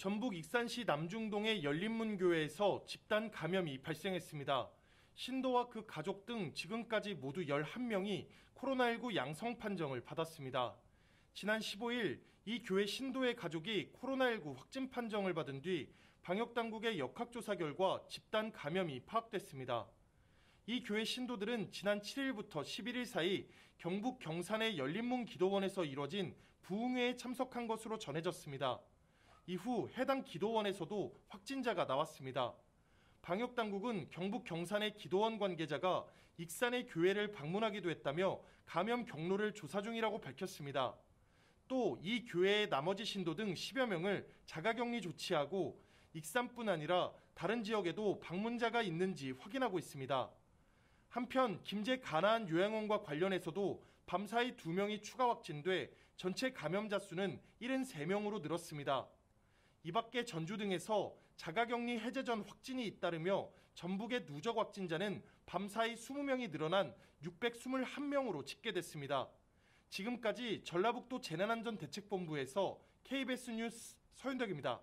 전북 익산시 남중동의 열린문교회에서 집단 감염이 발생했습니다. 신도와 그 가족 등 지금까지 모두 11명이 코로나19 양성 판정을 받았습니다. 지난 15일 이 교회 신도의 가족이 코로나19 확진 판정을 받은 뒤 방역당국의 역학조사 결과 집단 감염이 파악됐습니다. 이 교회 신도들은 지난 7일부터 11일 사이 경북 경산의 열린문 기도원에서 이뤄진 부흥회에 참석한 것으로 전해졌습니다. 이후 해당 기도원에서도 확진자가 나왔습니다. 방역당국은 경북 경산의 기도원 관계자가 익산의 교회를 방문하기도 했다며 감염 경로를 조사 중이라고 밝혔습니다. 또 이 교회의 나머지 신도 등 10여 명을 자가격리 조치하고 익산뿐 아니라 다른 지역에도 방문자가 있는지 확인하고 있습니다. 한편 김제 가나안 요양원과 관련해서도 밤사이 2명이 추가 확진돼 전체 감염자 수는 73명으로 늘었습니다. 이 밖에 전주 등에서 자가격리 해제 전 확진이 잇따르며 전북의 누적 확진자는 밤사이 20명이 늘어난 621명으로 집계됐습니다. 지금까지 전라북도 재난안전대책본부에서 KBS 뉴스 서윤덕입니다.